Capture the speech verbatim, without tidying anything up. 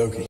Loki.